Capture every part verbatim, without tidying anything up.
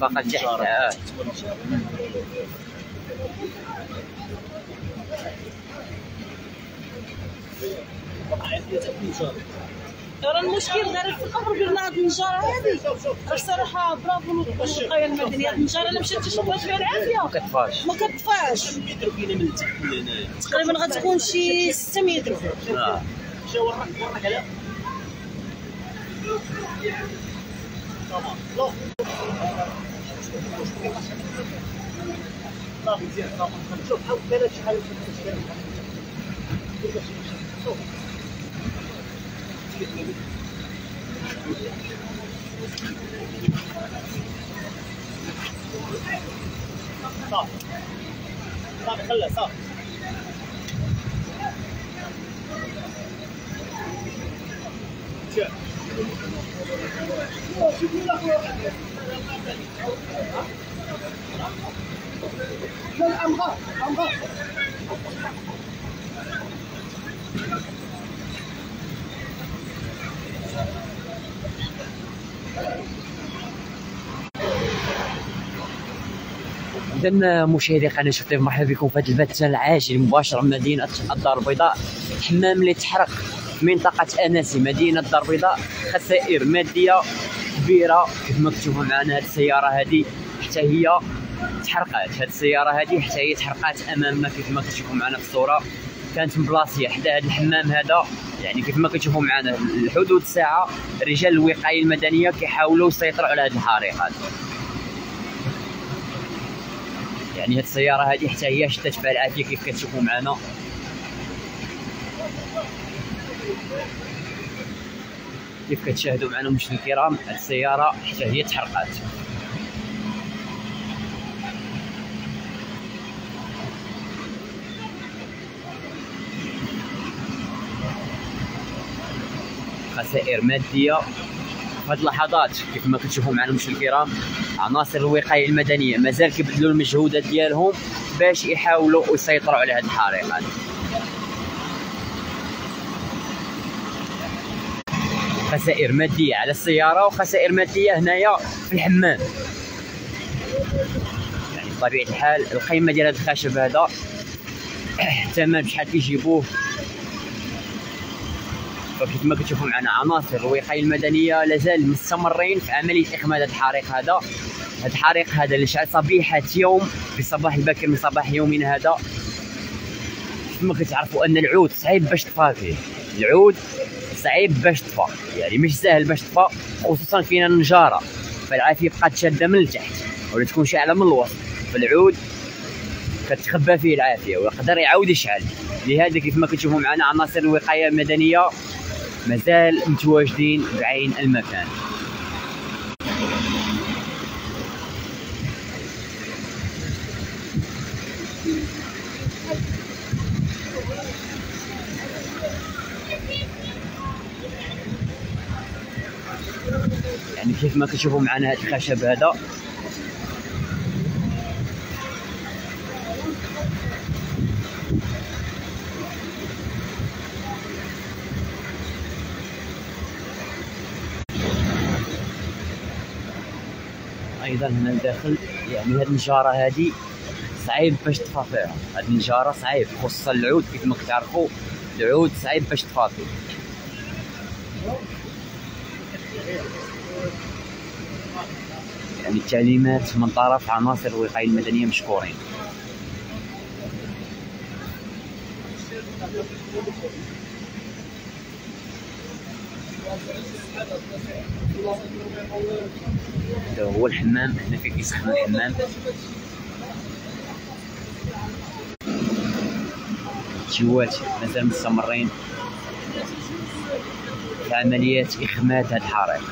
باقا تحت عاد ترى المشكل دارت في القبر قلنا هاد النجاره هادي الصراحه برافو للوقايه المدنيه. النجاره الا مشات تشوفها فيها العافيه ما كتطفاش ما كتطفاش تقريبا غتكون شي ستة متر. اه شو وراك وراك على صافي مزيان صافي شوف حاول ثلاث شحال شوف صافي صافي خليها صافي إذا مشاهدي قناة شوف تيفي مرحبا بكم في هذا البث العاجل مباشر من مدينة الدار البيضاء. الحمام اللي تحرق منطقة أناسي مدينة الدار البيضاء، خسائر مادية كبيرة كيف ما كتشوفوا معنا. هذه السيارة هذه حتى هي تحرقات، هذه السيارة هذه حتى هي تحرقات أمامنا كيف ما كتشوفوا معنا في الصورة. كانت مبلاصية حدا هذا الحمام هذا، يعني كيف ما كتشوفوا معنا لحدود ساعة رجال الوقاية المدنية كيحاولوا يسيطروا على هذه الحريقات. يعني هاد السيارة هادي حتى هي شدات فيها العافية كيف كتشوفوا معنا. كيف كتشاهدوا معنا مشاهدينا الكرام هاد السيارة حتى هي تحرقات. خسائر مادية في هاد اللحظات كيف ما كتشوفوا معنا مشاهدينا الكرام. عناصر الوقايه المدنيه مازال كيبذلوا المجهودات ديالهم باش يحاولوا يسيطروا على هذه الحريقه. خسائر ماديه على السياره وخسائر ماديه هنايا في الحمام. يعني بطبيعه الحال القيمه ديال هذا الخشب هذا الثمن بشحال كيجيبوه. وكيف ما كتشوفوا معنا عناصر الوقايه المدنيه لازال مستمرين في عمليه اخماد هذا الحريق هذا. هذا الحريق هذا اللي شعل صبيحه يوم في صباح الباكر من صباح يومنا هذا. كيف ما كتعرفوا ان العود صعيب باش تطفى فيه، العود صعيب باش تطفى، يعني مش ساهل باش تطفى، خصوصا فينا النجاره فالعافيه بقات شاده من التحت ولا تكون شاعله من الوسط، فالعود كتخبى فيه العافيه ويقدر يعاود يشعل. لهذا كيف ما كتشوفوا معنا عناصر الوقايه المدنيه مازال متواجدين بعين المكان. يعني كيف ما كتشوفوا معنا هذا الخشب هذا ايضا هنا لداخل، يعني هاد النجاره هادي صعيب باش تطفى فيها، هاد النجاره صعيب خصوصا العود كيف ما كتعرفوا العود صعيب باش تطفى فيه. يعني التعليمات من طرف عناصر الوقايه المدنيه مشكورين. هذا هو الحمام هنا فين كيسخن الحمام. الجوات مازال مستمرين في عمليات إخماد هذا الحريق.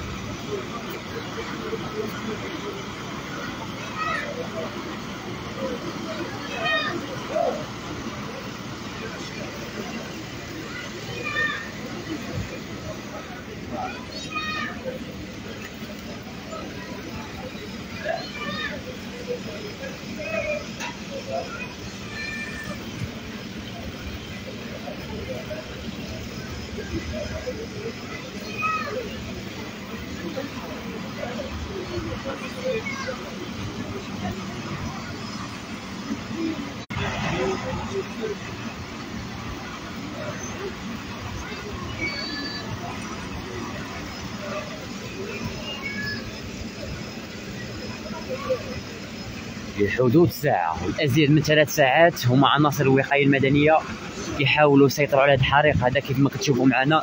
حدود ساعة والأزيد من ثلاث ساعات هما عناصر الوقاية المدنية يحاولوا يسيطروا على هذا الحريق هذا كيف ما كتشوفوا معنا.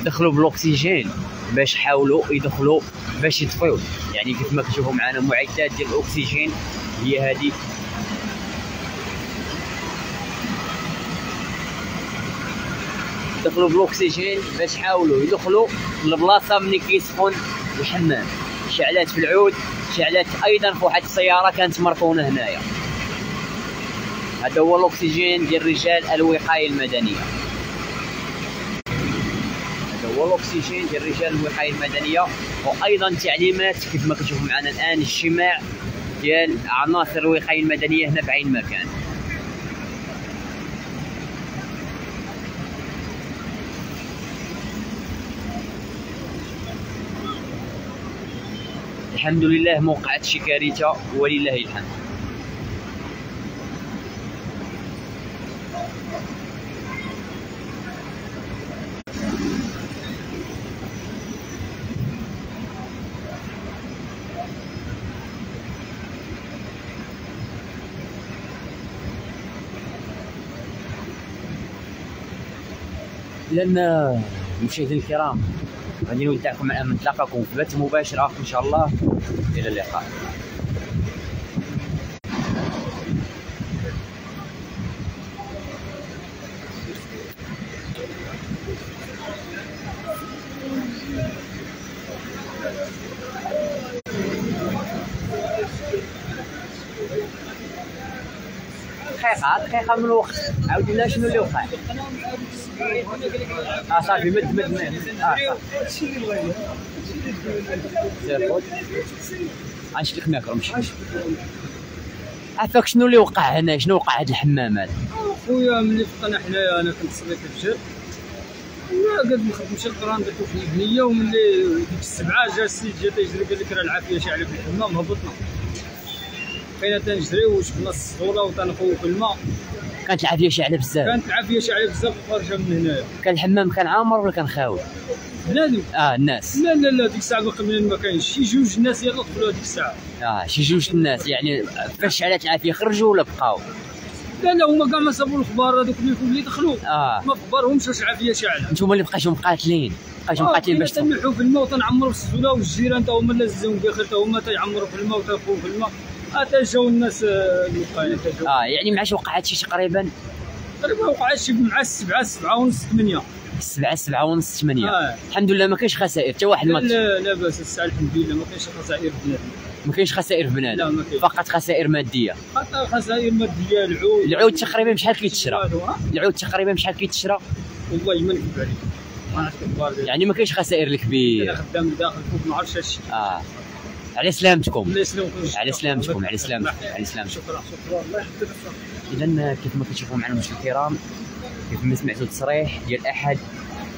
دخلوا بالأكسجين باش حاولوا يدخلوا باش يطفيو، يعني كيف ما كتشوفوا معنا معدات ديال الأكسجين هي هذه. دخلوا بالأكسجين باش حاولوا يدخلوا للبلاصة منين كيسخن الحمام. شعلات في العود، شعلات ايضا في واحد السياره كانت مركونه هنايا. هذا هو الاكسجين ديال رجال الوقايه المدنيه. هذا هو الاكسجين ديال رجال الوقايه المدنيه، وايضا تعليمات كيف ما كتشوفوا معنا الان اجتماع ديال عناصر الوقايه المدنيه هنا بعين المكان. الحمد لله ما وقعت شي كارثه ولله الحمد. لان المشاهدين الكرام غادي نودعكم الان، نتلاقاكم في بث مباشر اخر ان شاء الله. الى اللقاء. دقيقه دقيقه من الوقت عاود لنا شنو اللي وقع. اه صافي مد مد مد اه هادشي اللي بغينا سير غنشلك معاك رمشي. عافاك شنو اللي وقع هنا، شنو وقع هاد الحمام هذا؟ خويا ملي فقنا حنايا انا كنت صليت الفجر ولا قد مشى القران درتو في البنيه، وملي ديك السبعه جا السيد جا تيجري قال لك راه العافيه شاعله في الحمام، هبطنا بقينا تنجريو وشفنا الصوره وتنقوو في الماء. كانت العافيه شاعله بزاف، كانت العافيه شاعله بزاف وخارجه من هنايا. كان الحمام كان عامر ولا كان خاوي؟ بنادم اه الناس. لا لا لا ديك الساعه باقي منين ما كانش شي جوج الناس يلاه دخلوا هذيك الساعه. اه شي جوج الناس، يعني فاش شعلات العافيه خرجوا ولا بقاو؟ لا لا هما كاع ما صابوا الخبار هذوك اللي اللي دخلوا آه. ما خبرهمش واش العافيه شاعله. نتوما اللي بقيتو مقاتلين بقيتو مقاتلين باش تنحوا في الماء وتنعمروا في السدوله، والجيران تا هما لازمهم بخير تا هما تيعمروا في الماء وتنقوا في الماء. حتى جاو الناس الوقايه تاجو. اه يعني مع شي وقعات شي تقريبا تقريبا وقعات شي مع السبعه سبعه ونص ثمانيه. السبعه سبعه ونص ثمانيه آه. الحمد لله ما كاينش خسائر حتى واحد. لا لا لا باس الساعه الحمد لله ما كاينش خسائر في بنادم. ما كاينش خسائر في بنادم. لا ما كاينش. فقط خسائر ماديه. فقط خسائر ماديه. العود العود تقريبا بشحال كيتشرى؟ العود تقريبا بشحال كيتشرى؟ والله ما نكذب عليك ما نعرفش الكبار، يعني ما كاينش خسائر الكبيره. انا خدام داخل فوق ما عرفتش هادشي. اه على سلامتكم على سلامتكم على سلامتكم على سلامتكم. شكرا شكرا الله يحفظك. اذا كيف ما كتشوفوا معنا المشاهدين الكرام، كيف ما سمعتوا التصريح ديال احد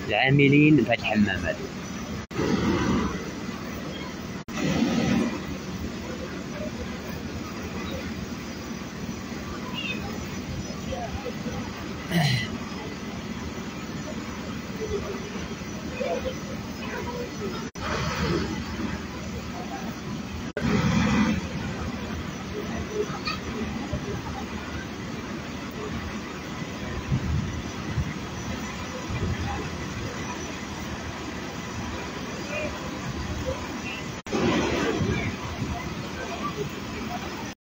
العاملين بهذا الحمام هذا.